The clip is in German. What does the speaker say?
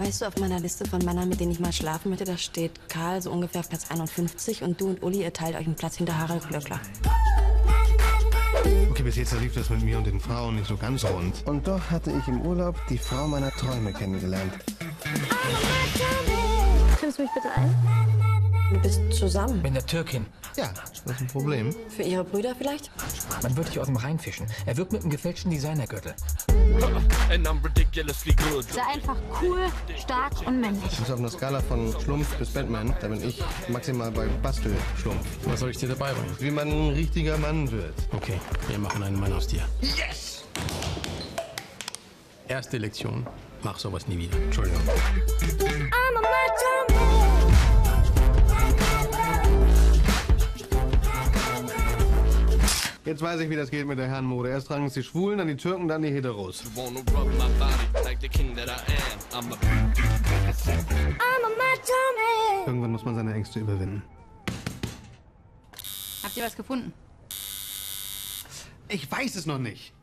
Weißt du, auf meiner Liste von Männern, mit denen ich mal schlafen möchte, da steht Karl so ungefähr auf Platz 51 und du und Uli, ihr teilt euch einen Platz hinter Harald Glöckler. Okay, bis jetzt lief das mit mir und den Frauen nicht so ganz rund. Und doch hatte ich im Urlaub die Frau meiner Träume kennengelernt. Stimmst du mich bitte ein? Du bist zusammen. Mit der Türkin. Ja, das ist ein Problem. Für ihre Brüder vielleicht? Man wird dich aus dem Rhein fischen. Er wirkt mit einem gefälschten Designergürtel. Sei einfach cool, stark und männlich. Das ist auf einer Skala von Schlumpf bis Batman. Da bin ich maximal bei Bastel-Schlumpf. Was soll ich dir dabei bringen? Wie man ein richtiger Mann wird. Okay, wir machen einen Mann aus dir. Yes! Erste Lektion. Mach sowas nie wieder. Entschuldigung. Jetzt weiß ich, wie das geht mit der Herrenmode. Erst tragen es die Schwulen, dann die Türken, dann die Heteros. Irgendwann muss man seine Ängste überwinden. Habt ihr was gefunden? Ich weiß es noch nicht.